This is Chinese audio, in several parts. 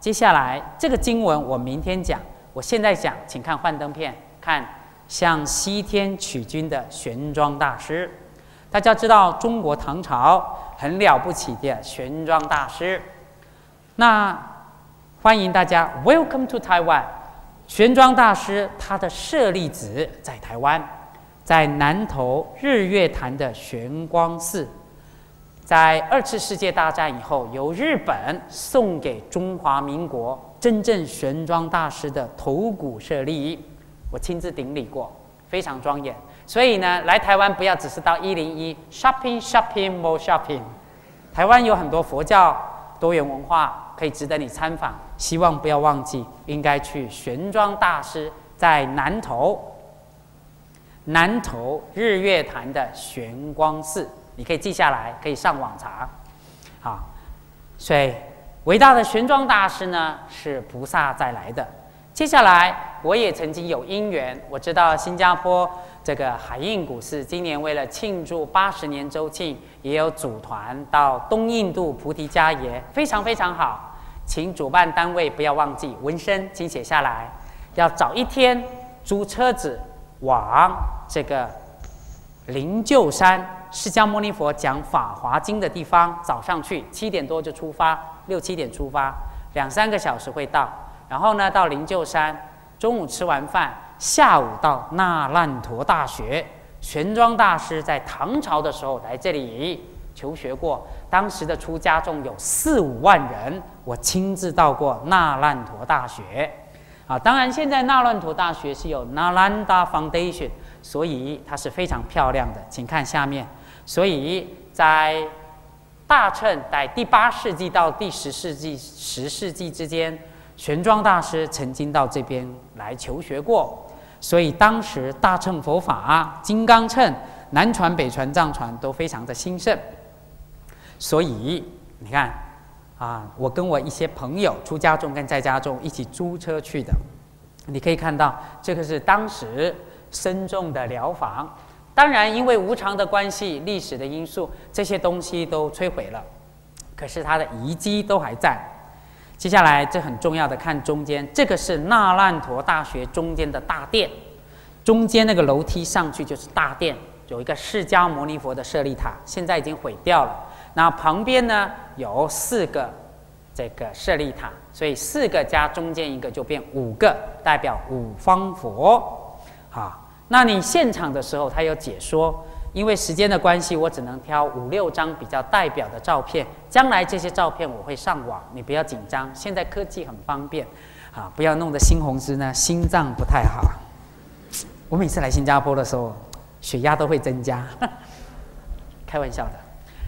接下来这个经文我明天讲，我现在讲，请看幻灯片，看向西天取经的玄奘大师。大家知道中国唐朝很了不起的玄奘大师，那欢迎大家 Welcome to Taiwan。玄奘大师他的舍利子在台湾，在南投日月潭的玄光寺。 在二次世界大战以后，由日本送给中华民国真正玄奘大师的头骨舍利，我亲自顶礼过，非常庄严。所以呢，来台湾不要只是到101 shopping more shopping， 台湾有很多佛教多元文化可以值得你参访，希望不要忘记，应该去玄奘大师在南投日月潭的玄光寺。 你可以记下来，可以上网查。好，所以伟大的玄奘大师呢，是菩萨再来的。接下来，我也曾经有因缘，我知道新加坡这个海印古寺今年为了庆祝80年周庆，也有组团到东印度菩提迦耶，非常非常好。请主办单位不要忘记，文生请写下来，要找一天租车子往这个灵鹫山。 释迦牟尼佛讲《法华经》的地方，早上去7点多就出发，6、7点出发，2、3个小时会到。然后呢，到灵鹫山，中午吃完饭，下午到那烂陀大学。玄奘大师在唐朝的时候来这里求学过，当时的出家众有4、5万人，我亲自到过那烂陀大学。啊，当然现在那烂陀大学是有 Nalanda Foundation， 所以它是非常漂亮的，请看下面。 所以在大乘在第8世纪到第10世纪之间，玄奘大师曾经到这边来求学过。所以当时大乘佛法、金刚乘、南传、北传、藏传都非常的兴盛。所以你看啊，我跟我一些朋友、出家众跟在家众一起租车去的，你可以看到这个是当时僧众的疗房。 当然，因为无常的关系、历史的因素，这些东西都摧毁了，可是它的遗迹都还在。接下来，这很重要的，看中间，这个是那烂陀大学中间的大殿，中间那个楼梯上去就是大殿，有一个释迦牟尼佛的舍利塔，现在已经毁掉了。那旁边呢有4个这个舍利塔，所以4个加中间一个就变5个，代表5方佛。好。 那你现场的时候，他有解说，因为时间的关系，我只能挑5、6张比较代表的照片。将来这些照片我会上网，你不要紧张。现在科技很方便，啊，不要弄得猩红师呢心脏不太好。我每次来新加坡的时候，血压都会增加，开玩笑的。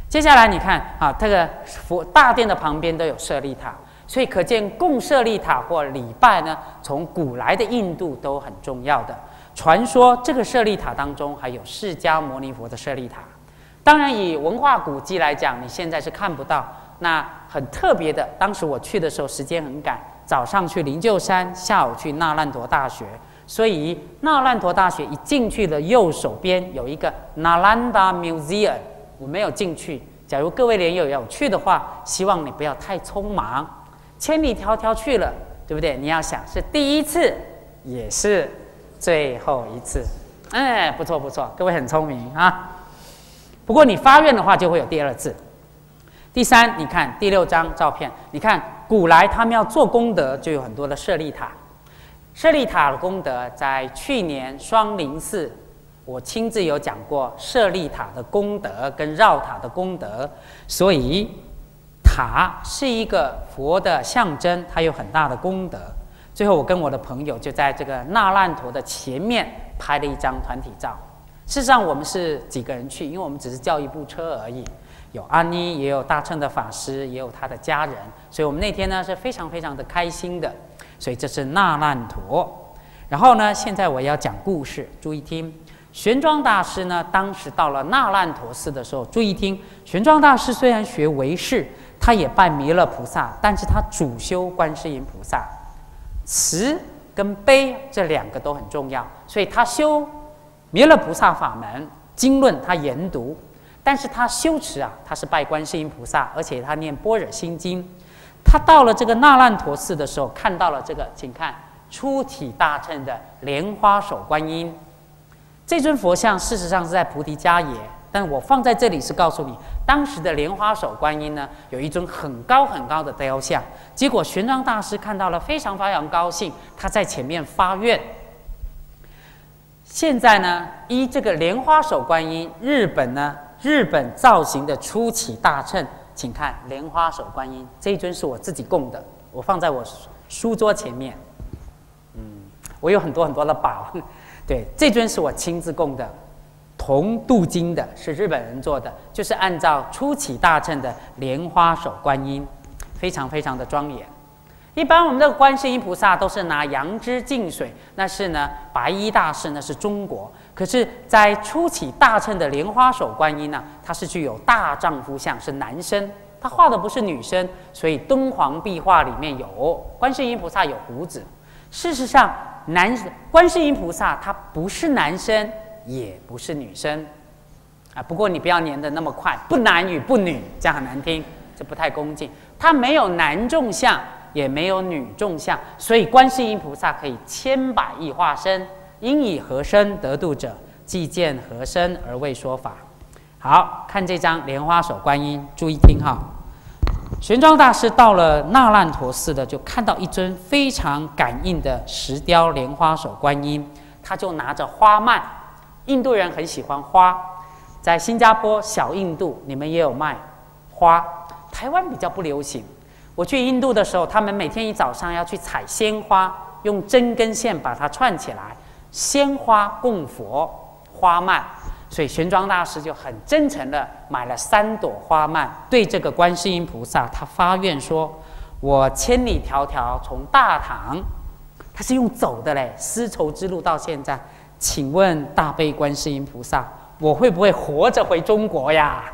接下来你看啊，这个佛大殿的旁边都有舍利塔，所以可见供舍利塔或礼拜呢，从古来的印度都很重要的。 传说这个舍利塔当中还有释迦牟尼佛的舍利塔，当然以文化古迹来讲，你现在是看不到。那很特别的，当时我去的时候时间很赶，早上去灵鹫山，下午去那烂陀大学，所以那烂陀大学一进去的右手边有一个 Nalanda Museum， 我没有进去。假如各位莲友有去的话，希望你不要太匆忙，千里迢迢去了，对不对？你要想是第一次，也是。 最后一次，哎，不错不错，各位很聪明啊。不过你发愿的话，就会有第2次。第3，你看第6张照片，你看古来他们要做功德，就有很多的舍利塔。舍利塔的功德，在去年双林寺，我亲自有讲过舍利塔的功德跟绕塔的功德，所以塔是一个佛的象征，它有很大的功德。 最后，我跟我的朋友就在这个那烂陀的前面拍了一张团体照。事实上，我们是几个人去，因为我们只是叫一部车而已。有阿妮，也有大乘的法师，也有他的家人，所以我们那天呢是非常非常的开心的。所以这是那烂陀。然后呢，现在我要讲故事，注意听。玄奘大师呢，当时到了那烂陀寺的时候，注意听。玄奘大师虽然学唯识，他也拜弥勒菩萨，但是他主修观世音菩萨。 慈跟悲这2个都很重要，所以他修弥勒菩萨法门经论，他研读，但是他修持啊，他是拜观世音菩萨，而且他念般若心经。他到了这个那烂陀寺的时候，看到了这个，请看出体大乘的莲花手观音。这尊佛像事实上是在菩提迦耶，但我放在这里是告诉你，当时的莲花手观音呢，有一尊很高很高的雕像。结果玄奘大师看到了，非常高兴，他在前面发愿。 现在呢，依这个莲花手观音，日本造型的初期大乘，请看莲花手观音这一尊是我自己供的，我放在我书桌前面。我有很多的宝，对，这尊是我亲自供的，铜镀金的，是日本人做的，就是按照初期大乘的莲花手观音，非常的庄严。 一般我们这个观世音菩萨都是拿杨枝净水，那是呢白衣大士，那是中国。可是，在初起大乘的莲花手观音呢、它是具有大丈夫相，是男生，他画的不是女生，所以敦煌壁画里面有观世音菩萨有胡子。事实上，观世音菩萨他不是男生，也不是女生，啊，不过你不要念得那么快，不男与不女，这样很难听，这不太恭敬。他没有男众相。 也没有女众相，所以观世音菩萨可以千百亿化身，应以何身得度者，即见何身而为说法。好看这张莲花手观音，注意听哈。玄奘大师到了那烂陀寺的，就看到一尊非常感应的石雕莲花手观音，他就拿着花蔓，印度人很喜欢花，在新加坡、小印度你们也有卖花，台湾比较不流行。 我去印度的时候，他们每天一早上要去采鲜花，用针跟线把它串起来，鲜花供佛花蔓。所以玄奘大师就很真诚的买了3朵花蔓，对这个观世音菩萨，他发愿说：“我千里迢迢从大唐，他是用走的嘞，丝绸之路到现在，请问大悲观世音菩萨，我会不会活着回中国呀？”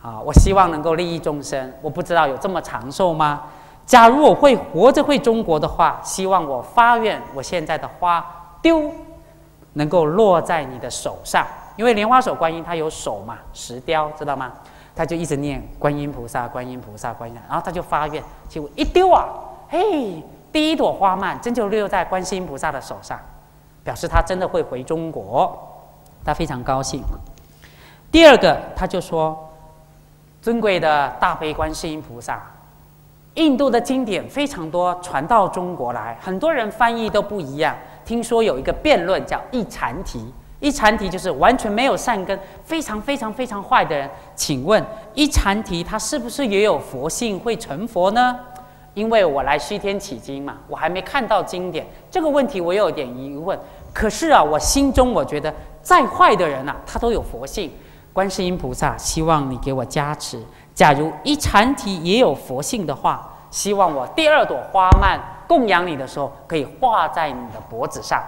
啊，我希望能够利益众生。我不知道有这么长寿吗？假如我会活着回中国的话，希望我发愿，我现在的花丢，能够落在你的手上。因为莲花手观音它有手嘛，石雕知道吗？他就一直念观音菩萨，观音菩萨，观音菩萨，然后他就发愿，结果一丢啊，嘿，第1朵花蔓真就落在观世音菩萨的手上，表示他真的会回中国，他非常高兴。第二个，他就说。 尊贵的大悲观世音菩萨，印度的经典非常多，传到中国来，很多人翻译都不一样。听说有一个辩论叫一禅题，一禅题就是完全没有善根，非常坏的人。请问一禅题他是不是也有佛性会成佛呢？因为我来虚天起经嘛，我还没看到经典，这个问题我有点疑问。可是啊，我心中我觉得再坏的人啊，他都有佛性。 观世音菩萨，希望你给我加持。假如一禅体也有佛性的话，希望我第2朵花蔓供养你的时候，可以挂在你的脖子上。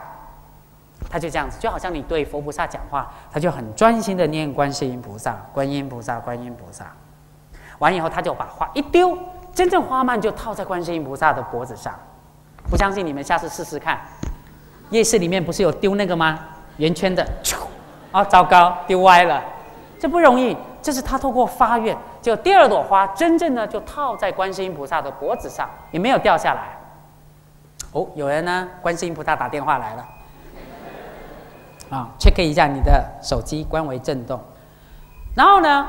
他就这样子，就好像你对佛菩萨讲话，他就很专心的念观世音菩萨，观音菩萨，观音菩萨。完以后，他就把花一丢，真正花蔓就套在观世音菩萨的脖子上。不相信你们下次试试看。夜市里面不是有丢那个吗？圆圈的，啊、哦，糟糕，丢歪了。 这不容易，这是他透过发愿，就第2朵花真正的就套在观世音菩萨的脖子上，也没有掉下来。哦，有人呢，观世音菩萨打电话来了，啊 ，check 一下你的手机关为震动。然后呢，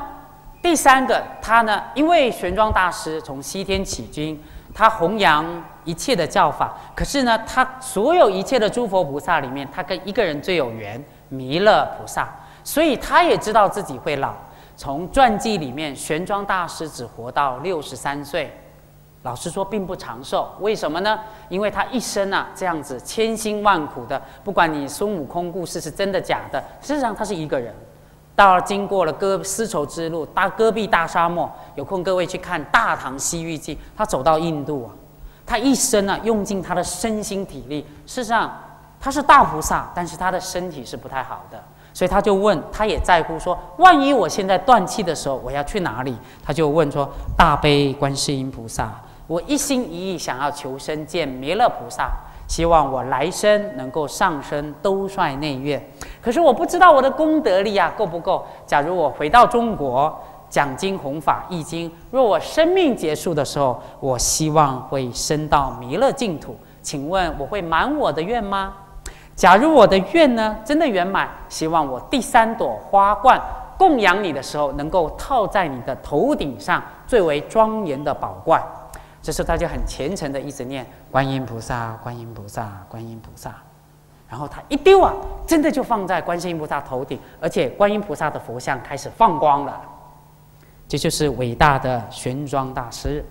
第3个，他呢，因为玄奘大师从西天起经，他弘扬一切的教法，可是呢，他所有一切的诸佛菩萨里面，他跟一个人最有缘，弥勒菩萨。 所以他也知道自己会老。从传记里面，玄奘大师只活到63岁，老实说并不长寿。为什么呢？因为他一生啊这样子千辛万苦的，不管你孙悟空故事是真的假的，事实上他是一个人。到了经过了丝绸之路、戈壁大沙漠，有空各位去看《大唐西域记》，他走到印度啊，他一生啊用尽他的身心体力。事实上他是大菩萨，但是他的身体是不太好的。 所以他就问，他也在乎说，万一我现在断气的时候，我要去哪里？他就问说：“大悲观世音菩萨，我一心一意想要求生见弥勒菩萨，希望我来生能够上升兜率内院。可是我不知道我的功德力啊够不够？假如我回到中国，讲经弘法易经。若我生命结束的时候，我希望会升到弥勒净土。请问我会满我的愿吗？假如我的愿呢真的圆满，希望我第三朵花冠供养你的时候，能够套在你的头顶上，最为庄严的宝冠。这时候大家很虔诚的一直念观音菩萨，观音菩萨，观音菩萨。 然后他一丢啊，真的就放在观世音菩萨头顶，而且观音菩萨的佛像开始放光了。这就是伟大的玄奘大师。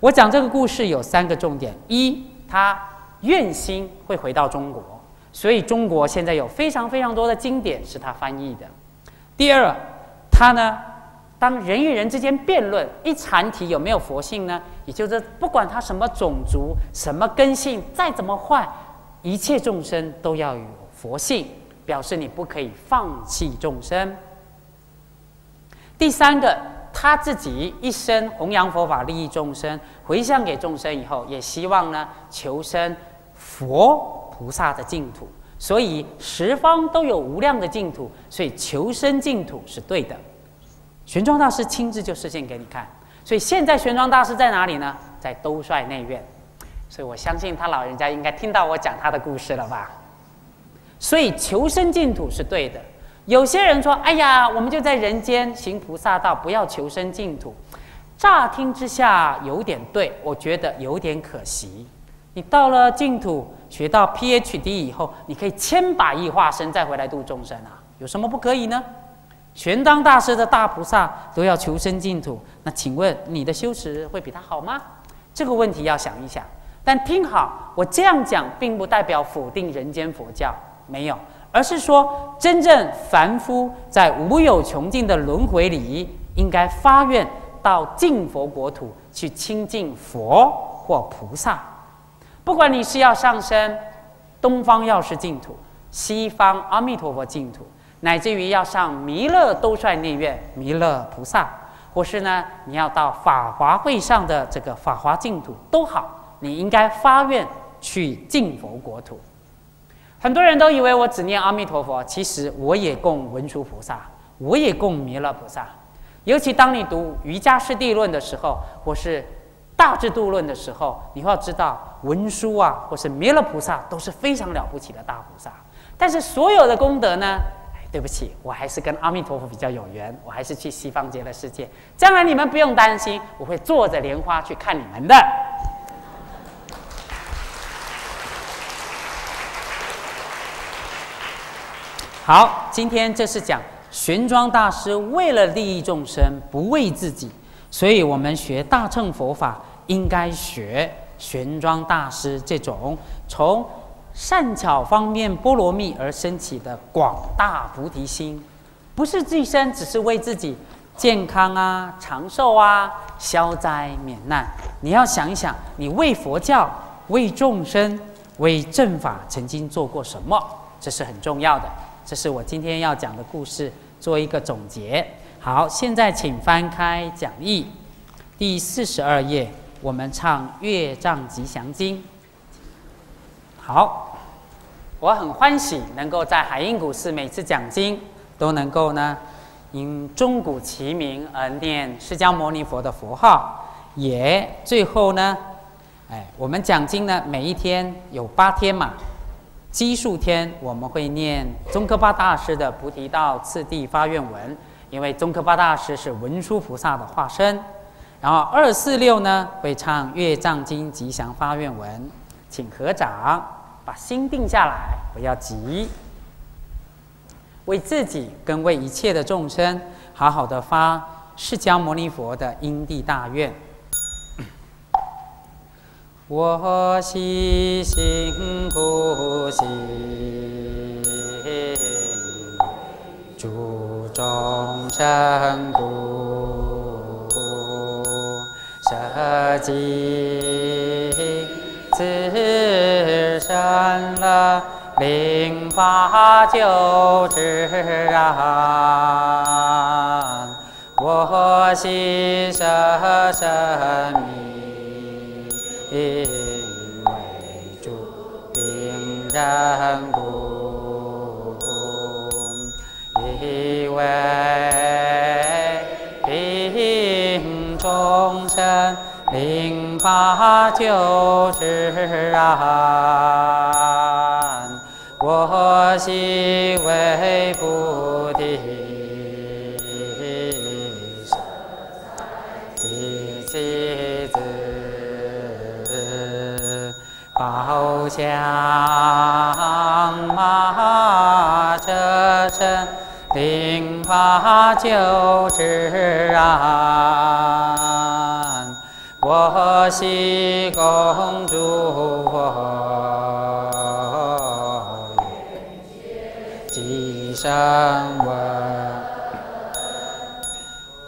我讲这个故事有三个重点：一，他愿心会回到中国，所以中国现在有非常非常多的经典是他翻译的；第二，他呢，当人与人之间辩论一禅题有没有佛性呢，也就是不管他什么种族、什么根性，再怎么坏。 一切众生都要有佛性，表示你不可以放弃众生。第三个，他自己一生弘扬佛法，利益众生，回向给众生以后，也希望呢求生佛菩萨的净土。所以十方都有无量的净土，所以求生净土是对的。玄奘大师亲自就示现给你看。所以现在玄奘大师在哪里呢？在兜率内院。 所以我相信他老人家应该听到我讲他的故事了吧？所以求生净土是对的。有些人说：“哎呀，我们就在人间行菩萨道，不要求生净土。”乍听之下有点对，我觉得有点可惜。你到了净土，学到 PhD 以后，你可以千百亿化身再回来度众生啊，有什么不可以呢？玄奘大师的大菩萨都要求生净土，那请问你的修持会比他好吗？这个问题要想一想。 但听好，我这样讲并不代表否定人间佛教，没有，而是说真正凡夫在无有穷尽的轮回里，应该发愿到净佛国土去亲近佛或菩萨。不管你是要上升东方药师净土、西方阿弥陀佛净土，乃至于要上弥勒兜率内院弥勒菩萨，或是呢你要到法华会上的这个法华净土，都好。 你应该发愿去净佛国土。很多人都以为我只念阿弥陀佛，其实我也供文殊菩萨，我也供弥勒菩萨。尤其当你读瑜伽师地论的时候，或是大智度论的时候，你要知道文殊啊，或是弥勒菩萨都是非常了不起的大菩萨。但是所有的功德呢？对不起，我还是跟阿弥陀佛比较有缘，我还是去西方极乐世界。将来你们不用担心，我会坐着莲花去看你们的。 好，今天这是讲玄奘大师为了利益众生，不为自己，所以我们学大乘佛法应该学玄奘大师这种从善巧方面波罗蜜而升起的广大菩提心，不是自身只是为自己健康啊、长寿啊、消灾免难。你要想一想，你为佛教、为众生、为正法曾经做过什么，这是很重要的。 这是我今天要讲的故事，做一个总结。好，现在请翻开讲义第42页，我们唱《乐障吉祥经》。好，我很欢喜能够在海印古寺每次讲经都能够呢，因钟鼓齐鸣而念释迦牟尼佛的佛号，也最后呢，我们讲经呢，每一天有8天嘛。 奇数天我们会念宗喀巴大师的《菩提道次第发愿文》，因为宗喀巴大师是文殊菩萨的化身。然后246呢会唱《乐障经吉祥发愿文》，请合掌，把心定下来，不要急，为自己跟为一切的众生，好好的发释迦牟尼佛的因地大愿。 我悉行不息，诸众生故，舍己自身乐，令法久治安。我悉舍身命。 因为诸病人故，以为。八九之安，我心为不定，寂寂子，宝相马车身，令八九之安。 我系公主，我愿即生闻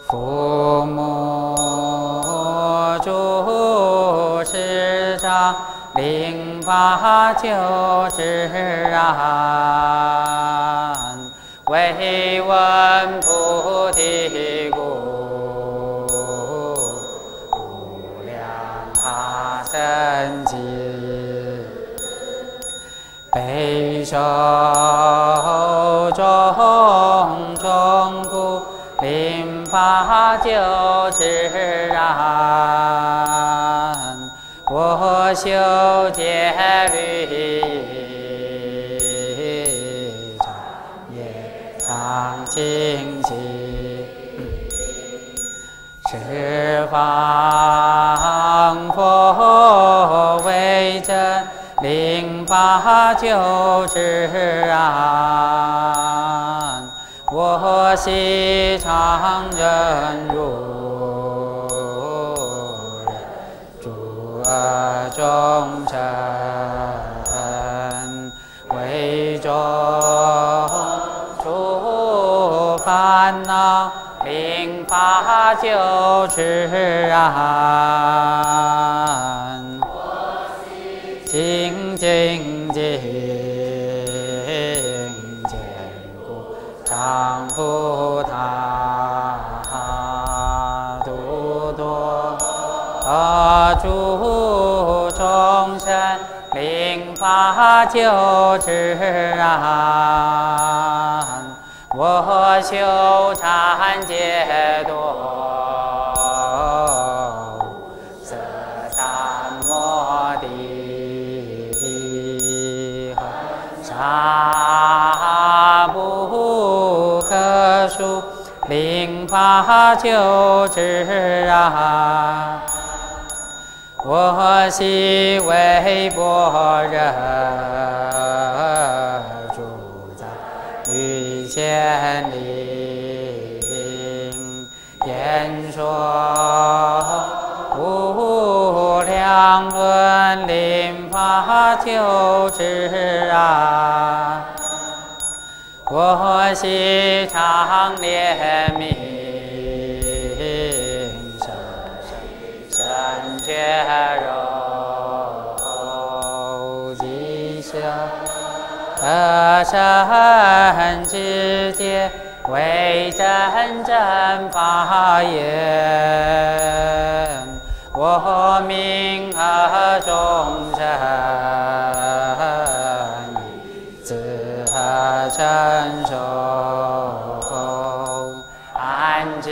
父母主持章，令八九之安，唯闻菩提故。 真迹，悲受种种苦，令八九之安。我修戒律，常业常清净，十方。 佛为真，令八九之安。我昔常忍辱，诸恶众生，为种诸烦恼，令八九之安。 清净净，坚固常不塌，度多诸众生，令八九之安。我修禅解脱。 大不可数，令八九之安。我昔为般若，住在于千里，演说无量论，令八九之安。 我昔常念名声，身觉柔，即舍身之界，为真正法言。我名和众生。 伸手安置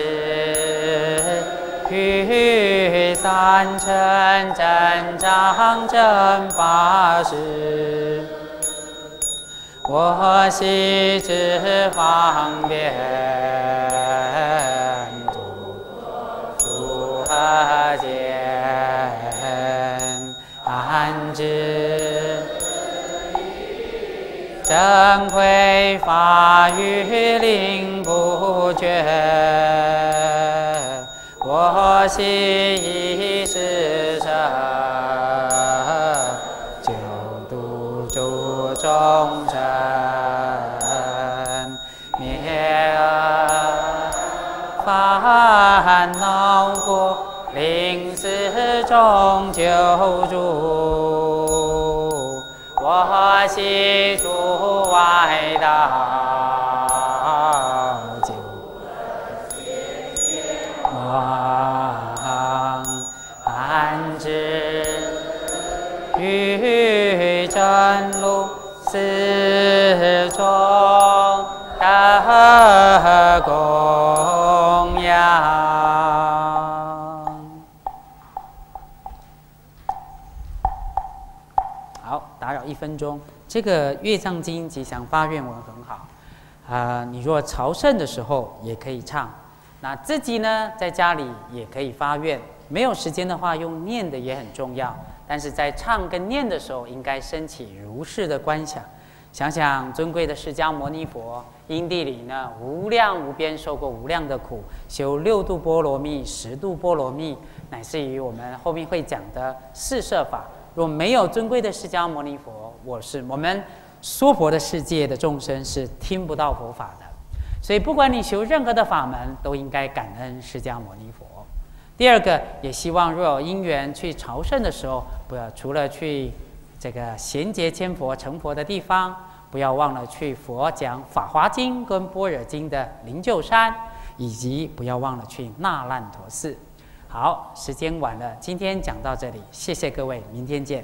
于三乘增长正法时，我悉知方便度诸恶见，安置。 正规法语令不绝，我悉以是舍，救度诸众生，灭恶烦恼苦，令四众救助。 我悉住外道，久闻安置于真如四众的供养。分钟，这个《月藏经》吉祥发愿文很好啊、你若朝圣的时候也可以唱，那自己呢在家里也可以发愿。没有时间的话，用念的也很重要，但是在唱跟念的时候，应该升起如是的观想。 想想尊贵的释迦牟尼佛，因地里呢无量无边受过无量的苦，修6度波罗蜜、10度波罗蜜，乃至于我们后面会讲的4摄法。若没有尊贵的释迦牟尼佛，我们娑婆的世界的众生是听不到佛法的。所以，不管你修任何的法门，都应该感恩释迦牟尼佛。第二个，也希望若有因缘去朝圣的时候，不要除了去 这个贤劫千佛成佛的地方，不要忘了去佛讲《法华经》跟《般若经》的灵鹫山，以及不要忘了去那烂陀寺。好，时间晚了，今天讲到这里，谢谢各位，明天见。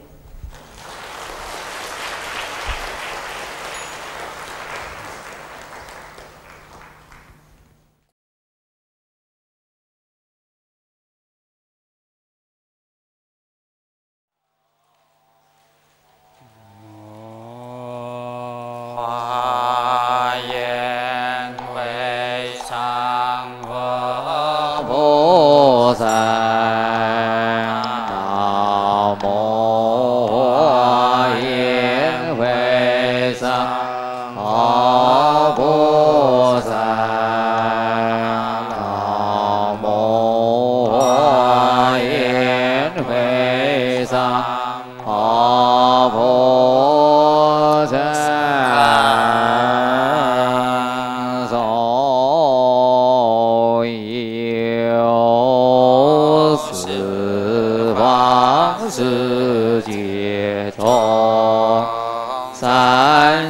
三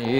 与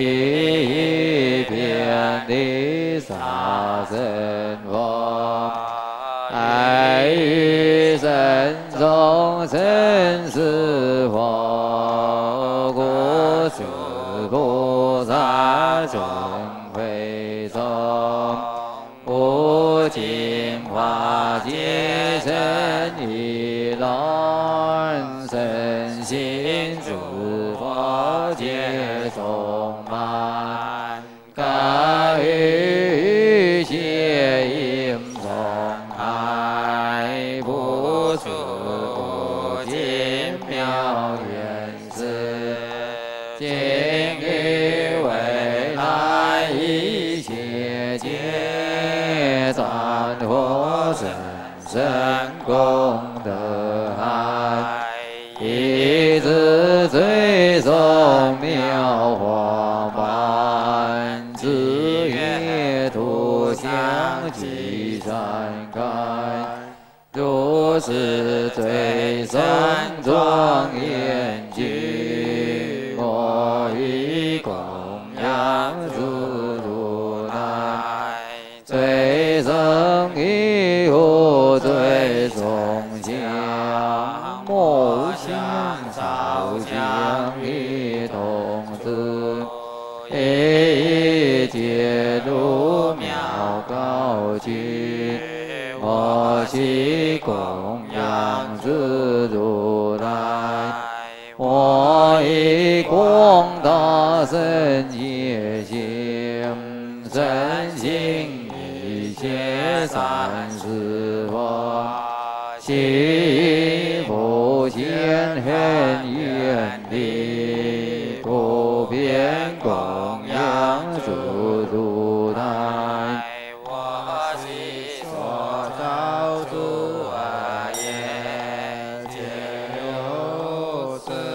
一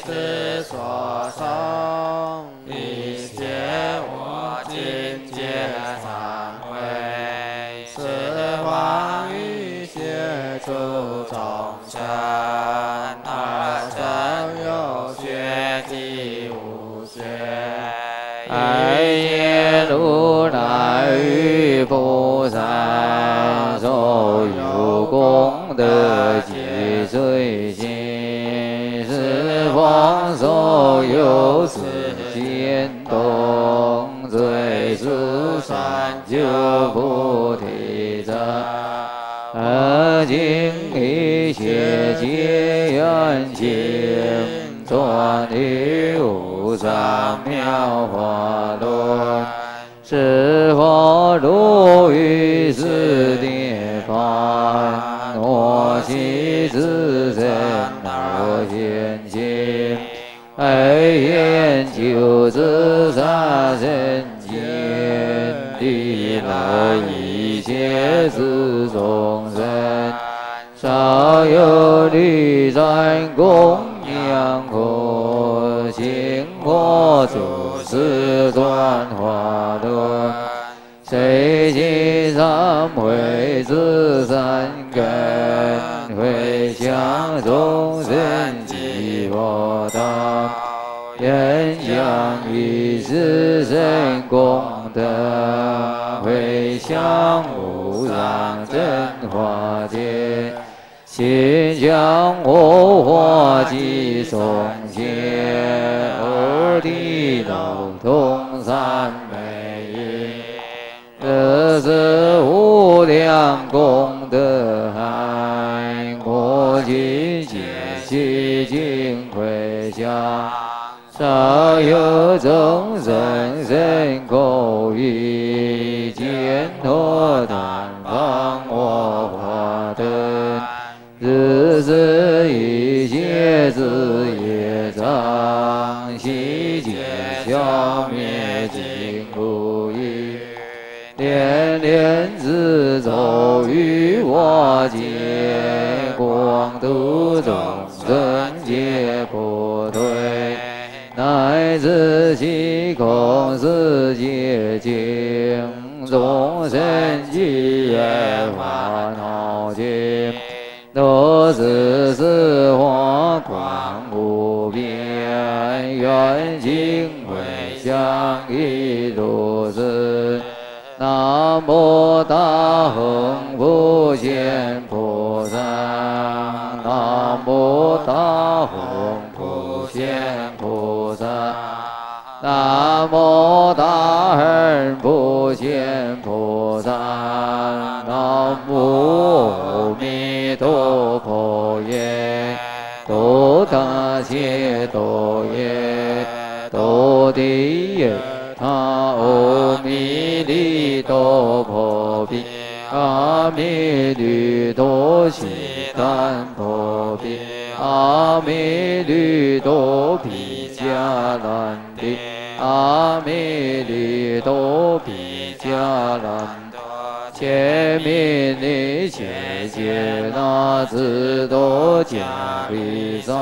之所。皆惭愧。是王欲解诸众生，而生有学即无学，而业如来与不善受有功德及罪行，是方受有此心动。 最殊善久菩提者，而今一切皆缘起，转于无上妙法轮。是佛如于是涅槃，若其自身而现前。 而愿求自他身间，利乐一切之众生，少有离转供养苦，行佛主持转化轮，随其三回自三根，回向众生即佛道。 愿将以自身功德，回向无上真法界，心将无法即从解，无地道通三昧因，这是无量功德海，我今解悉尽回向。 少有众生身口意，见脱贪放我法等，自知一切自业障，悉皆消灭尽无余。念念自走于我界，广度众生皆不退。 乃至其空世界经，众生即业烦恼尽，如是是法光无边，愿尽回向亦如是。南无大恒普贤菩萨，南无大恒普贤菩萨。 南无大恨不贤菩萨，南无阿弥陀佛耶，多他切多耶，多地耶，他阿弥利多婆毗，阿弥利多悉檀婆毗，阿弥利多毗。 迦兰帝，阿弥利多毗迦兰多，揭密尼切揭那智多迦毗沙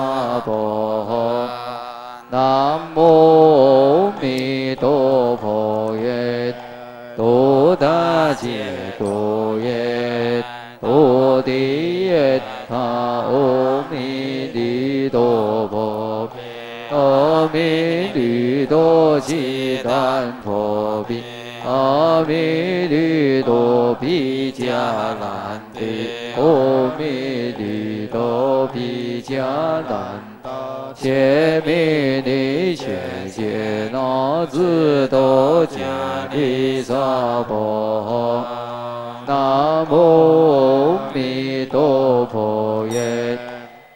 婆诃。南无阿弥陀佛耶，多他揭多耶，多地耶他阿弥利多婆毗。 阿弥利多悉檀婆毗，阿弥利多毗迦兰帝，阿弥利多毗迦兰帝，揭密尼切揭那智多迦毗沙婆诃。南无阿弥陀佛耶。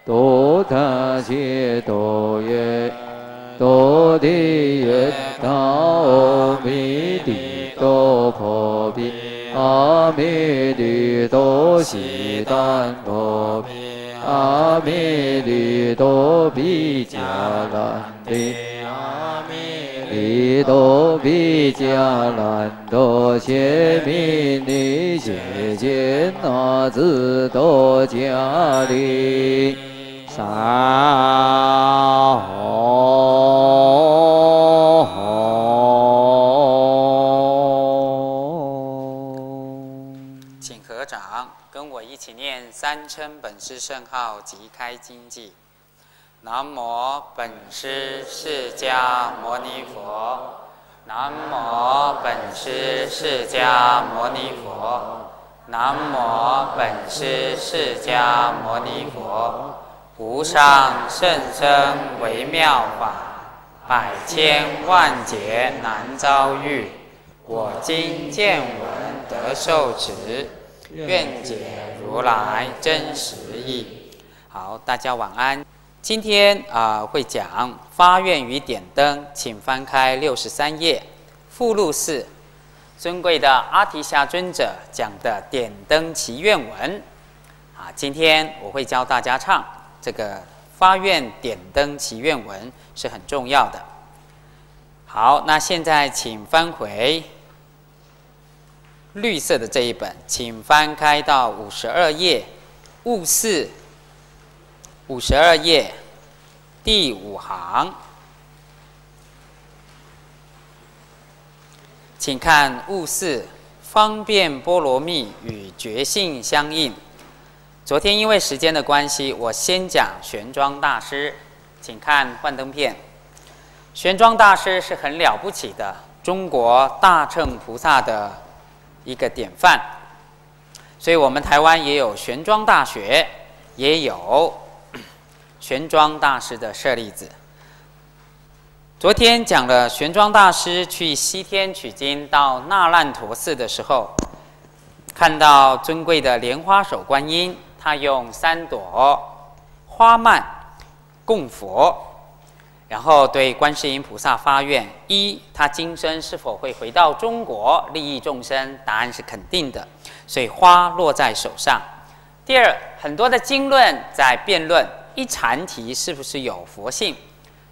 多他切多耶，多地耶他阿弥利多婆毗，阿弥利多悉檀婆毗，阿弥利多毗迦兰帝，阿弥利多毗迦兰多揭密尼切揭那智多迦利。 三好。一起念三称本师圣号及开经偈。南无本师释迦牟尼佛。南无本师释迦牟尼佛。南无本师释迦牟尼佛。无上甚深微妙法，百千万劫难遭遇。我今见闻得受持。 愿解如来真实义。好，大家晚安。今天会讲发愿与点灯，请翻开63页附录4，尊贵的阿提夏尊者讲的点灯祈愿文。啊，今天我会教大家唱这个发愿点灯祈愿文是很重要的。好，那现在请翻回 绿色的这一本，请翻开到52页，物四，52页第5行，请看物四，方便波罗蜜与觉性相应。昨天因为时间的关系，我先讲玄奘大师，请看幻灯片。玄奘大师是很了不起的，中国大乘菩萨的 一个典范，所以我们台湾也有玄奘大学，也有玄奘大师的舍利子。昨天讲了玄奘大师去西天取经，到那烂陀寺的时候，看到尊贵的莲花手观音，他用3朵花蔓供佛，然后对观世音菩萨发愿：一，他今生是否会回到中国利益众生？答案是肯定的，所以花落在手上。第二，很多的经论在辩论一禅提是不是有佛性。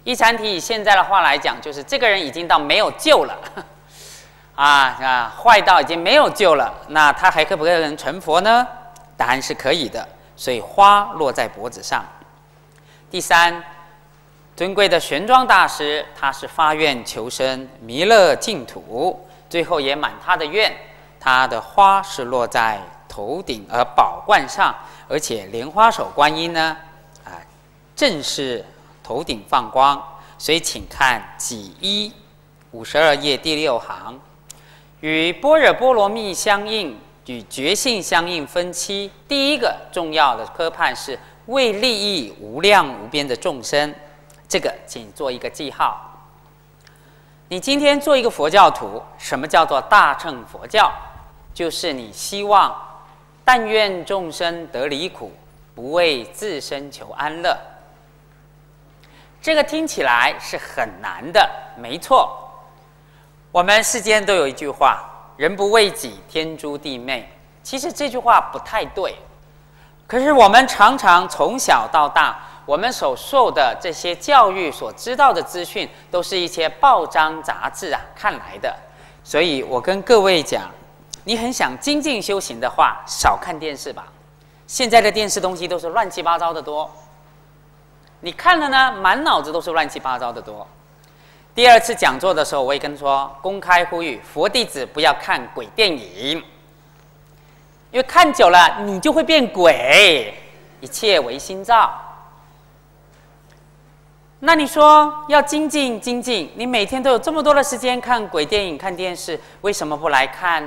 一禅提以现在的话来讲，就是这个人已经到没有救了，坏到已经没有救了，那他还可不可能成佛呢？答案是可以的，所以花落在脖子上。第三， 尊贵的玄奘大师，他是发愿求生弥勒净土，最后也满他的愿。他的花是落在头顶而宝冠上，而且莲花手观音呢，正是头顶放光。所以请看己一52页第6行，与般若波罗蜜相应，与觉性相应分期。第一个重要的科判是为利益无量无边的众生。 这个，请做一个记号。你今天做一个佛教徒，什么叫做大乘佛教？就是你希望，但愿众生得离苦，不为自身求安乐。这个听起来是很难的，没错。我们世间都有一句话：“人不为己，天诛地灭。”其实这句话不太对。可是我们常常从小到大， 我们所受的这些教育，所知道的资讯，都是一些报章杂志看来的。所以我跟各位讲，你很想精进修行的话，少看电视吧。现在的电视东西都是乱七八糟的多，你看了呢，满脑子都是乱七八糟的多。第二次讲座的时候，我也跟说，公开呼吁佛弟子不要看鬼电影，因为看久了你就会变鬼。一切唯心造。 那你说要精进，你每天都有这么多的时间看鬼电影、看电视，为什么不来看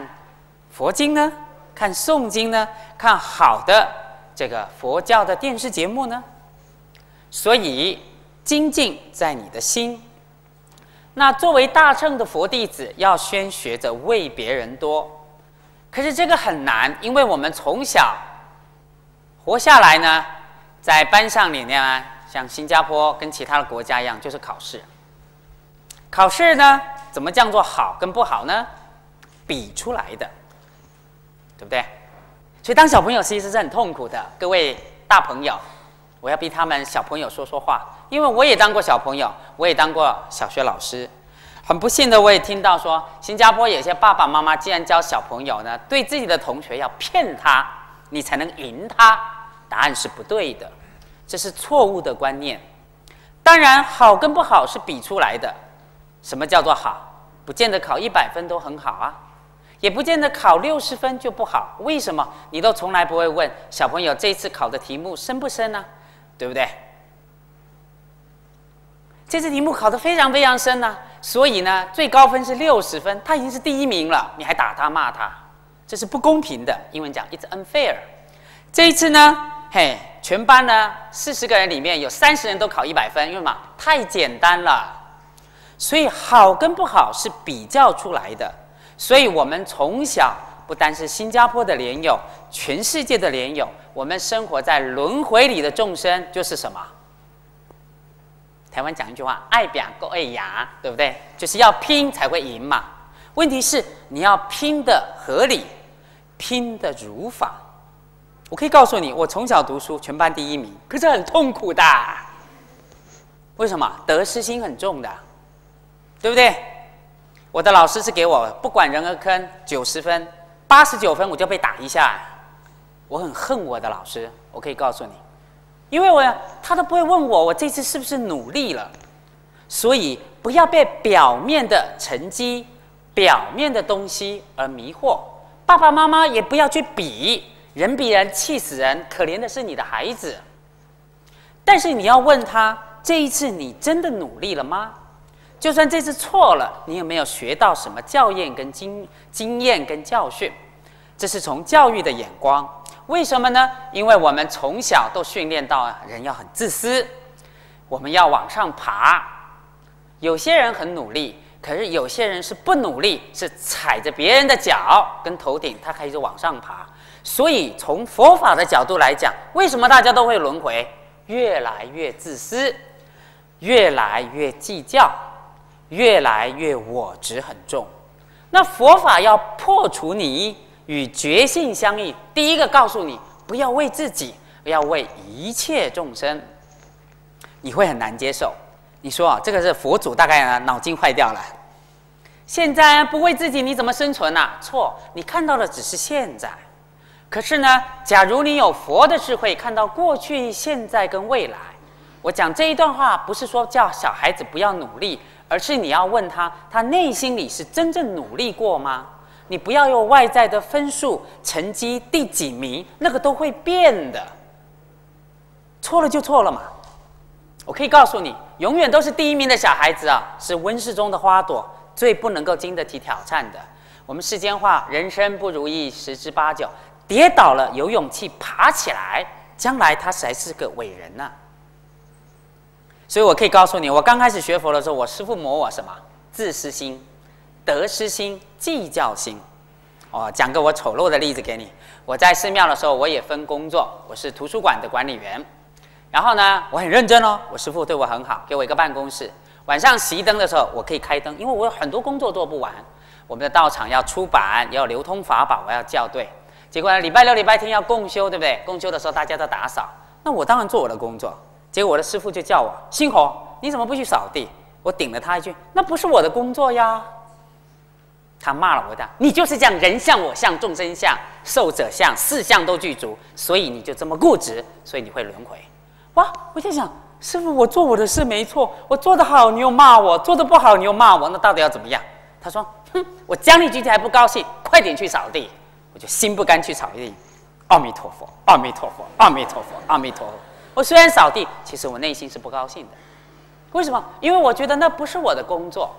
佛经呢？看诵经呢？看好的这个佛教的电视节目呢？所以精进在你的心。那作为大乘的佛弟子，要先学着为别人多，可是这个很难，因为我们从小活下来呢，在班上里面呢。 像新加坡跟其他的国家一样，就是考试。考试呢，怎么叫做好跟不好呢？比出来的，对不对？所以当小朋友其实是很痛苦的。各位大朋友，我要逼他们小朋友说话，因为我也当过小朋友，我也当过小学老师。很不幸的，我也听到说，新加坡有些爸爸妈妈竟然教小朋友呢，对自己的同学要骗他，你才能赢他。答案是不对的。 这是错误的观念。当然，好跟不好是比出来的。什么叫做好？不见得考100分都很好啊，也不见得考60分就不好。为什么？你都从来不会问小朋友这一次考的题目深不深啊，对不对？这次题目考得非常非常深啊，所以呢，最高分是60分，他已经是第一名了，你还打他骂他，这是不公平的。英文讲 it's unfair。这一次呢，嘿，全班呢40个人里面有30人都考100分，因为嘛太简单了。 所以好跟不好是比较出来的，所以我们从小不单是新加坡的莲友，全世界的莲友，我们生活在轮回里的众生就是什么？台湾讲一句话，爱拼够爱赢，对不对？就是要拼才会赢嘛。问题是你要拼的合理，拼的如法。我可以告诉你，我从小读书全班第一名，可是很痛苦的。为什么？得失心很重的。 对不对？我的老师是给我不管人和坑90分，89分我就被打一下。我很恨我的老师，我可以告诉你，因为他都不会问我这次是不是努力了。所以不要被表面的成绩、表面的东西而迷惑。爸爸妈妈也不要去比，人比人气死人，可怜的是你的孩子。但是你要问他，这一次你真的努力了吗？ 就算这次错了，你有没有学到什么教验跟经验跟教训？这是从教育的眼光。为什么呢？因为我们从小都训练到人要很自私，我们要往上爬。有些人很努力，可是有些人是不努力，是踩着别人的脚跟头顶，他开始往上爬。所以从佛法的角度来讲，为什么大家都会轮回？越来越自私，越来越计较。 越来越我执很重，那佛法要破除你与觉性相应。第一个告诉你，不要为自己，不要为一切众生，你会很难接受。你说啊，这个是佛祖大概呢脑筋坏掉了。现在不为自己，你怎么生存啊？错，你看到的只是现在。可是呢，假如你有佛的智慧，看到过去、现在跟未来。我讲这一段话，不是说叫小孩子不要努力。 而是你要问他，他内心里是真正努力过吗？你不要用外在的分数、成绩第几名，那个都会变的。错了就错了嘛。我可以告诉你，永远都是第一名的小孩子啊，是温室中的花朵，最不能够经得起挑战的。我们世间话，人生不如意10之8九，跌倒了有勇气爬起来，将来他才是个伟人呐、啊。 所以我可以告诉你，我刚开始学佛的时候，我师父磨我什么？自私心、得失心、计较心。哦，讲个我丑陋的例子给你。我在寺庙的时候，我也分工作，我是图书馆的管理员。然后呢，我很认真哦，我师父对我很好，给我一个办公室。晚上熄灯的时候，我可以开灯，因为我有很多工作做不完。我们的道场要出版，要流通法宝，我要校对。结果呢，礼拜六、礼拜天要共修，对不对？共修的时候大家都打扫，那我当然做我的工作。 结果我的师父就叫我星红，你怎么不去扫地？我顶了他一句，那不是我的工作呀。他骂了我一顿，你就是这样，人像我像，众生像，受者像，4相都具足，所以你就这么固执，所以你会轮回。哇！我在想，师父，我做我的事没错，我做得好你又骂我，做得不好你又骂我，那到底要怎么样？他说，哼，我讲你几句还不高兴，快点去扫地。我就心不甘去扫地。阿弥陀佛，阿弥陀佛，阿弥陀佛，阿弥陀佛。 我虽然扫地，其实我内心是不高兴的。为什么？因为我觉得那不是我的工作。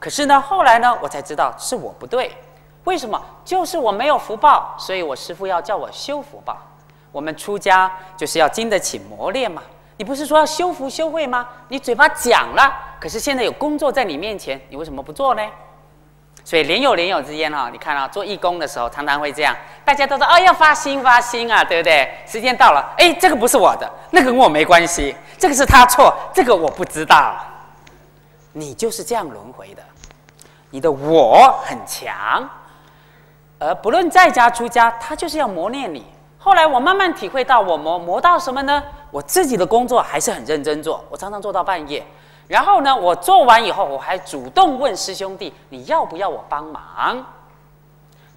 可是呢，后来呢，我才知道是我不对。为什么？就是我没有福报，所以我师父要叫我修福报。我们出家就是要经得起磨练嘛。你不是说要修福修慧吗？你嘴巴讲了，可是现在有工作在你面前，你为什么不做呢？所以莲友之间哈，你看啊，做义工的时候常常会这样，大家都说哦要发心发心啊，对不对？时间到了，哎，这个不是我的，那个跟我没关系，这个是他错，这个我不知道。你就是这样轮回的，你的我很强，而不论在家出家，他就是要磨练你。后来我慢慢体会到，我磨到什么呢？我自己的工作还是很认真做，我常常做到半夜。 然后呢，我做完以后，我还主动问师兄弟：“你要不要我帮忙？”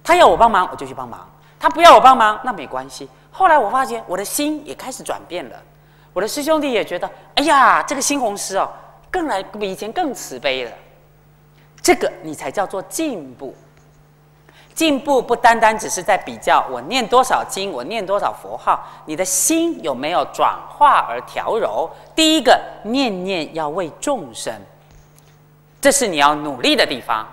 他要我帮忙，我就去帮忙；他不要我帮忙，那没关系。后来我发觉，我的心也开始转变了。我的师兄弟也觉得：“哎呀，这个新红师哦，比以前更慈悲了。”这个你才叫做进步。进步不单单只是在比较我念多少经，我念多少佛号，你的心有没有转化而调柔？第一个，念念要为众生，这是你要努力的地方。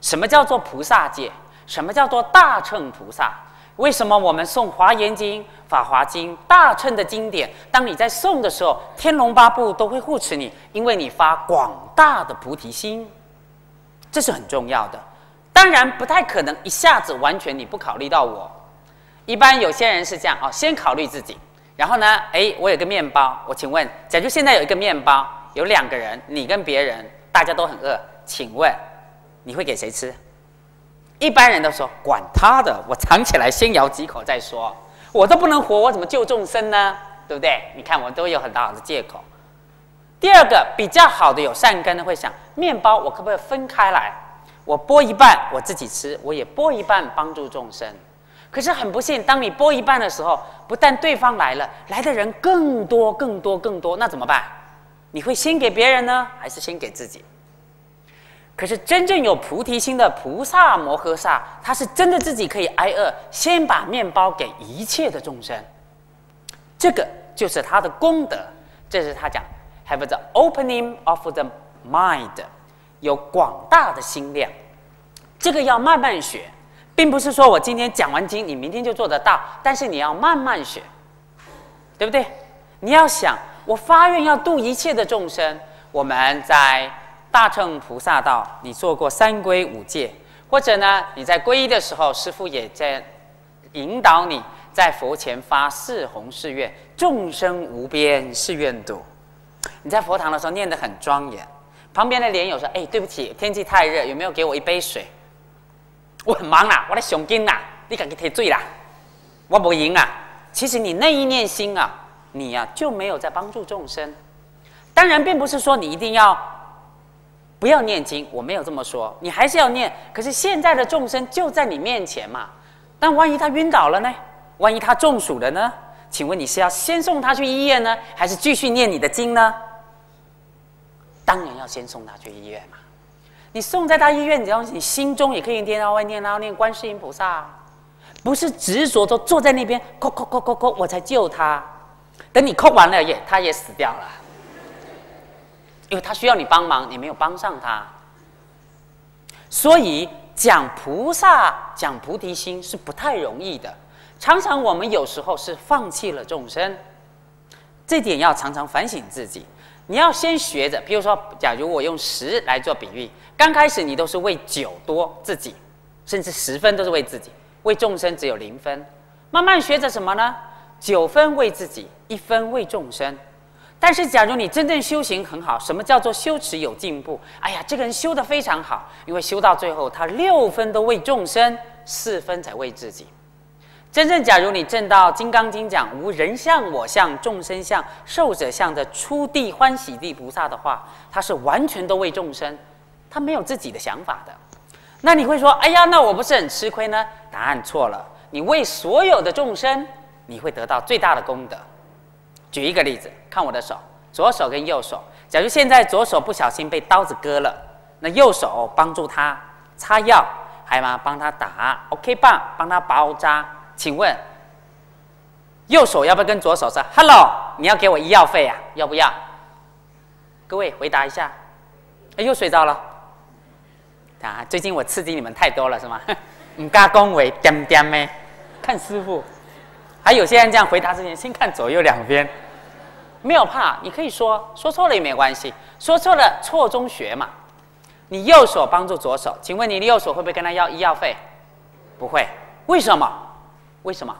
什么叫做菩萨戒？什么叫做大乘菩萨？为什么我们诵《华严经》《法华经》大乘的经典？当你在诵的时候，天龙八部都会护持你，因为你发广大的菩提心，这是很重要的。当然不太可能一下子完全你不考虑到我，一般有些人是这样哦，先考虑自己，然后呢，我有个面包，我请问，假如现在有一个面包，有2个人，你跟别人，大家都很饿，请问你会给谁吃？一般人都说管他的，我藏起来先咬几口再说，我都不能活，我怎么救众生呢？对不对？你看我都有很大的借口。第二个比较好的有善根的会想，面包我可不可以分开来？我剥一半我自己吃，我也剥一半帮助众生。可是很不幸，当你剥一半的时候，不但对方来了，来的人更多，那怎么办？你会先给别人呢，还是先给自己？可是真正有菩提心的菩萨摩诃萨，他是真的自己可以挨饿，先把面包给一切的众生，这个就是他的功德。这是他讲 have the opening of the mind， 有广大的心量，这个要慢慢学，并不是说我今天讲完经，你明天就做得到，但是你要慢慢学，对不对？你要想，我发愿要度一切的众生。我们在大乘菩萨道，你做过3皈5戒，或者呢，你在皈依的时候，师父也在引导你在佛前发4弘誓愿，众生无边誓愿度。你在佛堂的时候念得很庄严，旁边的莲友说：“对不起，天气太热，有没有给我一杯水？我很忙啦，我在上经啦，你赶紧提水啦，我不赢啦。”其实你那一念心啊，你啊就没有在帮助众生。当然，并不是说你一定要。不要念经，我没有这么说，你还是要念。可是现在的众生就在你面前嘛，但万一他晕倒了呢？万一他中暑了呢？请问你是要先送他去医院呢，还是继续念你的经呢？当然要先送他去医院嘛。你送在他医院，然后你心中也可以念到外念，然后念观世音菩萨、不是执着都坐在那边叩，我才救他。等你叩完了他也死掉了。因为他需要你帮忙，你没有帮上他，所以讲菩萨、讲菩提心是不太容易的。常常我们有时候是放弃了众生，这点要常常反省自己。你要先学着，比如说，假如我用10来做比喻，刚开始你都是为9多自己，甚至10分都是为自己，为众生只有0分。慢慢学着什么呢？9分为自己，1分为众生。但是，假如你真正修行很好，什么叫做修持有进步？这个人修得非常好，因为修到最后，他6分都为众生，4分才为自己。真正，假如你证到《金刚经》讲“无人相、我相、众生相、寿者相”的初地欢喜地菩萨的话，他是完全都为众生，他没有自己的想法的。那你会说：“那我不是很吃亏呢？”答案错了，你为所有的众生，你会得到最大的功德。举一个例子，看我的手，左手跟右手。假如现在左手不小心被刀子割了，那右手帮助他擦药，还吗？帮他打 OK 棒，帮他包扎。请问，右手要不要跟左手说 “Hello”？ 你要给我医药费啊？要不要？各位回答一下。又睡着了。最近我刺激你们太多了，是吗？唔敢恭维，点点咩？看师傅。还有些人这样回答之前，先看左右两边。没有怕，你可以说错了也没关系，说错了错中学嘛。你右手帮助左手，请问你的右手会不会跟他要医药费？不会，为什么？为什么？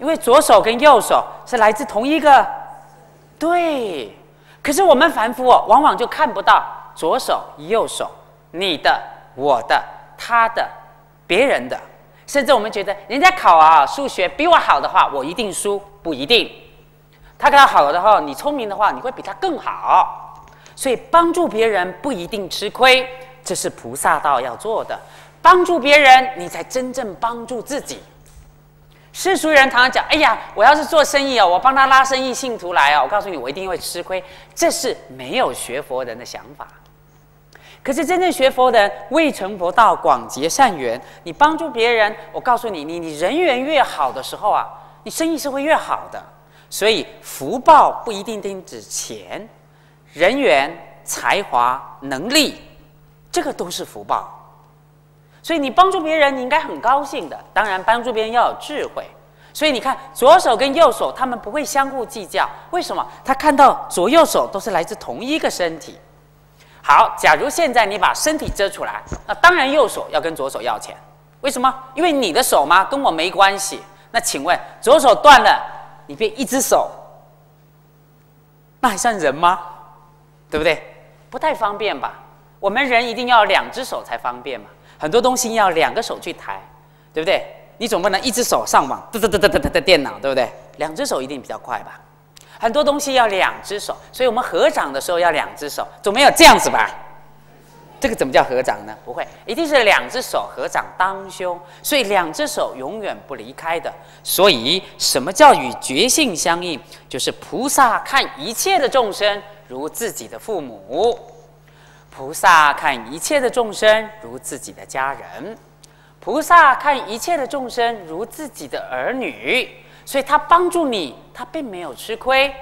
因为左手跟右手是来自同一个。对，可是我们凡夫哦，往往就看不到左手、右手，你的、我的、他的、别人的，甚至我们觉得人家考数学比我好的话，我一定输，不一定。他跟他好的话，你聪明的话，你会比他更好。所以帮助别人不一定吃亏，这是菩萨道要做的。帮助别人，你才真正帮助自己。世俗人常常讲：“我要是做生意我帮他拉生意信徒来我告诉你，我一定会吃亏。”这是没有学佛人的想法。可是真正学佛的人，未成佛道，广结善缘。你帮助别人，我告诉你，你人缘越好的时候啊，你生意是会越好的。所以福报不一定定指钱，人缘、才华、能力，这个都是福报。所以你帮助别人，你应该很高兴的。当然，帮助别人要有智慧。所以你看，左手跟右手他们不会相互计较，为什么？他看到左右手都是来自同一个身体。 好，假如现在你把身体遮出来，那当然右手要跟左手要钱，为什么？因为你的手嘛，跟我没关系。那请问，左手断了，你变一只手，那还算人吗？对不对？不太方便吧？我们人一定要两只手才方便嘛，很多东西要两个手去抬，对不对？你总不能一只手上网，电脑，对不对？两只手一定比较快吧？ 很多东西要两只手，所以我们合掌的时候要两只手，总没有这样子吧？这个怎么叫合掌呢？不会，一定是两只手合掌当胸，所以两只手永远不离开的。所以，什么叫与觉性相应？就是菩萨看一切的众生如自己的父母，菩萨看一切的众生如自己的家人，菩萨看一切的众生如自己的儿女。 所以他帮助你，他并没有吃亏，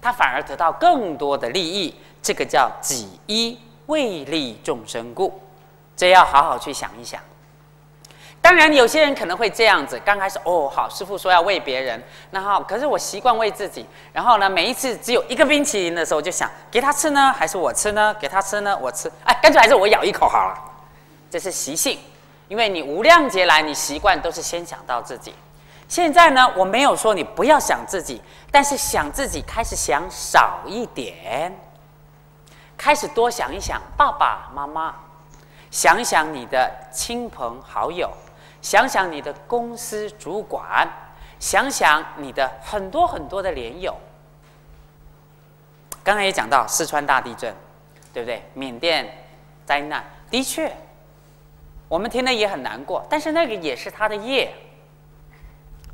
他反而得到更多的利益。这个叫己一为利众生故，这要好好去想一想。当然，有些人可能会这样子，刚开始哦，好，师父说要为别人，那好，可是我习惯为自己。然后呢，每一次只有一个冰淇淋的时候，就想给他吃呢，还是我吃呢？给他吃呢，我吃，哎，干脆还是我咬一口好了。这是习性，因为你无量劫来，你习惯都是先想到自己。 现在呢，我没有说你不要想自己，但是想自己开始想少一点，开始多想一想爸爸妈妈，想想你的亲朋好友，想想你的公司主管，想想你的很多很多的连友。刚才也讲到四川大地震，对不对？缅甸灾难，的确，我们听了也很难过，但是那个也是他的业。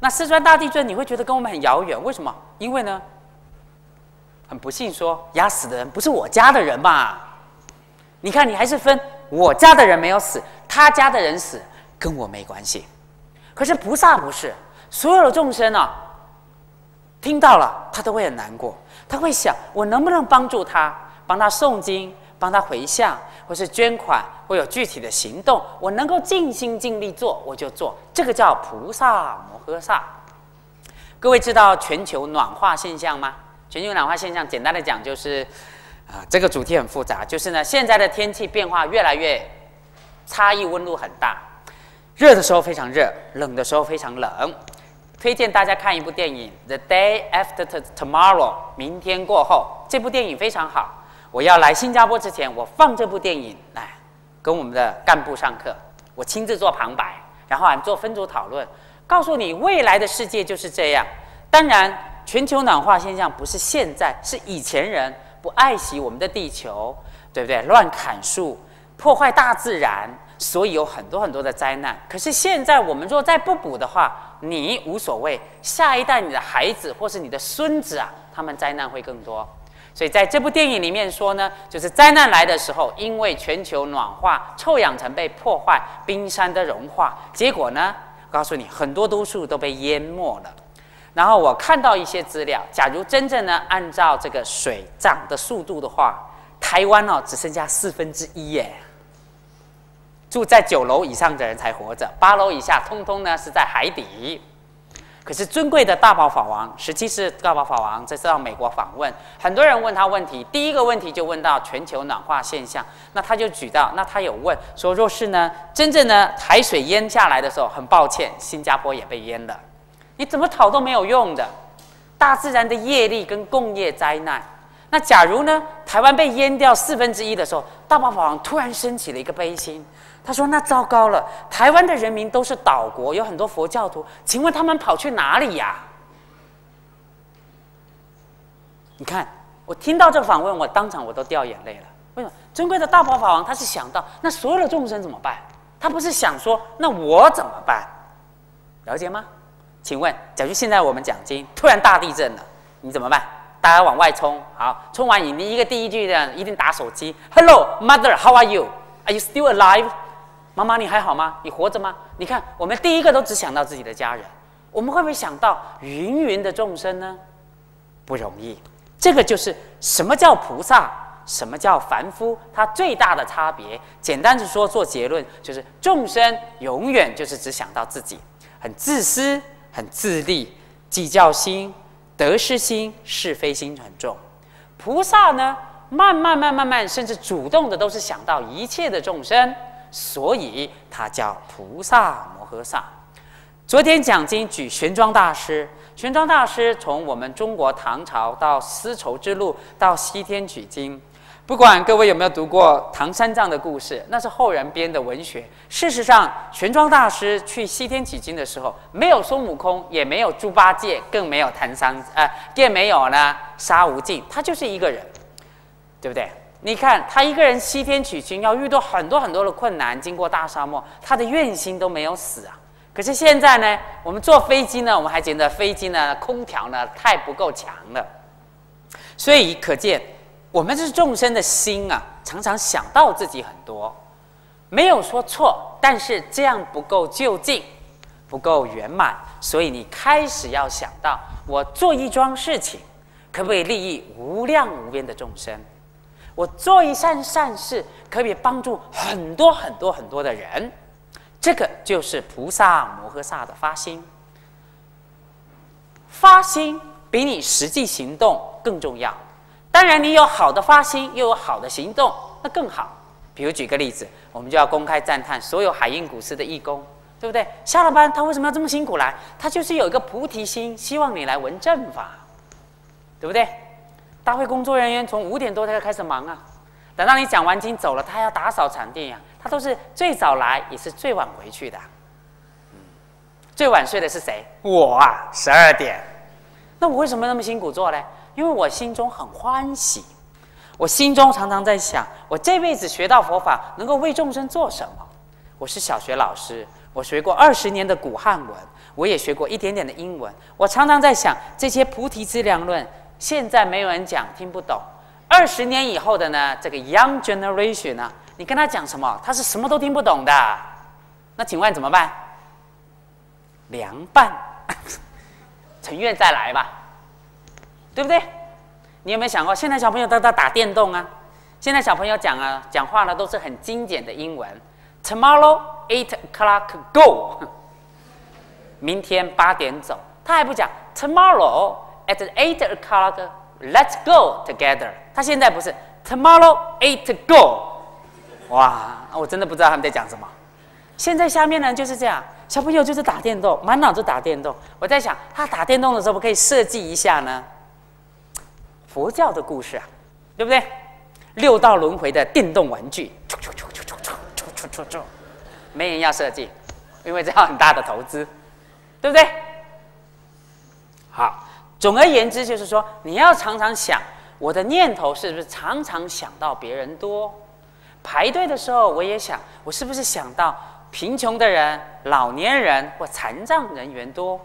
那四川大地震，你会觉得跟我们很遥远，为什么？因为呢，很不幸说，压死的人不是我家的人嘛。你看，你还是分我家的人没有死，他家的人死，跟我没关系。可是菩萨不是，所有的众生啊，听到了他都会很难过，他会想，我能不能帮助他，帮他诵经，帮他回向，或是捐款，或有具体的行动，我能够尽心尽力做，我就做，这个叫菩萨摩。 和尚，各位知道全球暖化现象吗？全球暖化现象，简单的讲就是，这个主题很复杂，就是呢，现在的天气变化越来越差异，温度很大，热的时候非常热，冷的时候非常冷。推荐大家看一部电影《The Day After Tomorrow》，明天过后，这部电影非常好。我要来新加坡之前，我放这部电影来跟我们的干部上课，我亲自做旁白，然后俺做分组讨论。 告诉你，未来的世界就是这样。当然，全球暖化现象不是现在，是以前人不爱惜我们的地球，对不对？乱砍树，破坏大自然，所以有很多很多的灾难。可是现在我们若再不补的话，你无所谓，下一代你的孩子或是你的孙子啊，他们灾难会更多。所以在这部电影里面说呢，就是灾难来的时候，因为全球暖化，臭氧层被破坏，冰山的融化，结果呢？ 告诉你，很多多数都被淹没了。然后我看到一些资料，假如真正呢按照这个水涨的速度的话，台湾哦只剩下1/4耶。住在9楼以上的人才活着，8楼以下通通呢是在海底。可是尊贵的大宝法王，17世大宝法王这次到美国访问，很多人问他问题，第一个问题就问到全球暖化现象，那他就举到，那他有问说，若是呢真正呢海水淹下来的时候，很抱歉，新加坡也被淹了，你怎么讨都没有用的，大自然的业力跟共业灾难。那假如呢台湾被淹掉1/4的时候，大宝法王突然升起了一个悲心。 他说：“那糟糕了，台湾的人民都是岛国，有很多佛教徒，请问他们跑去哪里呀？”你看，我听到这个访问，我当场我都掉眼泪了。为什么？尊贵的大宝法王，他是想到那所有的众生怎么办？他不是想说那我怎么办？了解吗？请问，假如现在我们讲经，突然大地震了，你怎么办？大家往外冲，好，冲完你第一句这样一定打手机 ，Hello mother, how are you? Are you still alive? 妈妈，你还好吗？你活着吗？你看，我们第一个都只想到自己的家人，我们会不会想到芸芸的众生呢？不容易。这个就是什么叫菩萨，什么叫凡夫，它最大的差别。简单是说，做结论就是众生永远就是只想到自己，很自私，很自利，计较心、得失心、是非心很重。菩萨呢，慢慢，甚至主动的都是想到一切的众生。所以他叫菩萨摩诃萨。昨天讲经举玄奘大师，玄奘大师从我们中国唐朝到丝绸之路到西天取经，不管各位有没有读过唐三藏的故事，那是后人编的文学。事实上，玄奘大师去西天取经的时候，没有孙悟空，也没有猪八戒，更没有沙悟净，他就是一个人，对不对？你看他一个人西天取经，要遇到很多的困难，经过大沙漠，他的愿心都没有死啊。可是现在呢，我们坐飞机呢，我们还觉得飞机呢空调呢太不够强了。所以可见，我们这众生的心啊，常常想到自己很多，没有说错，但是这样不够究竟，不够圆满。所以你开始要想到，我做一桩事情，可不可以利益无量无边的众生？我做一善善事，可以帮助很多的人，这个就是菩萨摩诃萨的发心。发心比你实际行动更重要。当然，你有好的发心，又有好的行动，那更好。比如举个例子，我们就要公开赞叹所有海印古寺的义工，对不对？下了班他为什么要这么辛苦来？他就是有一个菩提心，希望你来闻正法，对不对？大会工作人员从5点多才开始忙啊，等到你讲完经走了，他要打扫场地呀，他都是最早来，也是最晚回去的。最晚睡的是谁？我啊，12点。那我为什么那么辛苦做呢？因为我心中很欢喜，我心中常常在想，我这辈子学到佛法，能够为众生做什么？我是小学老师，我学过20年的古汉文，我也学过一点点的英文，我常常在想这些菩提资粮论。现在没有人讲，听不懂。20年以后的呢，这个 young generation 呢，你跟他讲什么，他是什么都听不懂的。那请问怎么办？凉拌，乘月再来吧，对不对？你有没有想过，现在小朋友都在打电动啊？现在小朋友讲话呢，都是很精简的英文。Tomorrow 8 o'clock go， 明天8点走。他还不讲 tomorrow。At 8 o'clock, let's go together. 他现在不是 tomorrow 8 go. 哇，我真的不知道他们在讲什么。现在下面呢就是这样，小朋友就是打电动，满脑子打电动。我在想，他打电动的时候可以设计一下呢，佛教的故事啊，对不对？6道轮回的电动玩具，没人要设计，因为这要很大的投资，对不对？好。总而言之，就是说，你要常常想，我的念头是不是常常想到别人多？排队的时候，我也想，我是不是想到贫穷的人、老年人或残障人员多？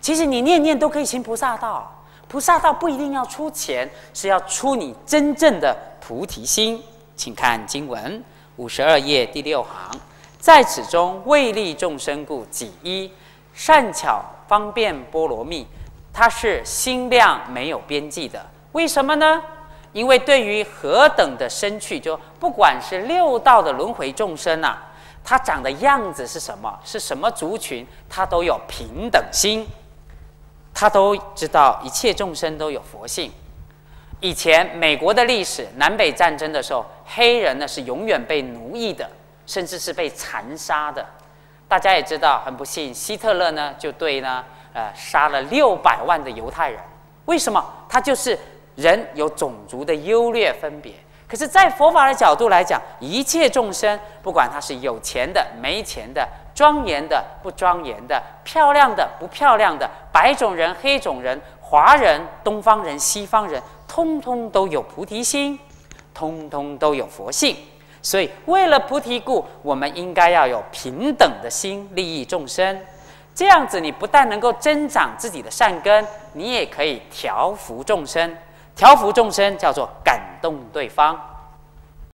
其实你念念都可以行菩萨道，菩萨道不一定要出钱，是要出你真正的菩提心。请看经文52页第6行，在此中为利众生故，己一善巧方便波罗蜜。它是心量没有边际的，为什么呢？因为对于何等的身趣，就不管是6道的轮回众生啊，他长的样子是什么，是什么族群，他都有平等心，他都知道一切众生都有佛性。以前美国的历史，南北战争的时候，黑人呢是永远被奴役的，甚至是被残杀的。大家也知道，很不幸，希特勒呢就对呢。杀了600万的犹太人，为什么？他就是人有种族的优劣分别。可是，在佛法的角度来讲，一切众生，不管他是有钱的、没钱的、庄严的、不庄严的、漂亮的、不漂亮的、白种人、黑种人、华人、东方人、西方人，通通都有菩提心，通通都有佛性。所以，为了菩提故，我们应该要有平等的心，利益众生。这样子，你不但能够增长自己的善根，你也可以调伏众生。调伏众生叫做感动对方。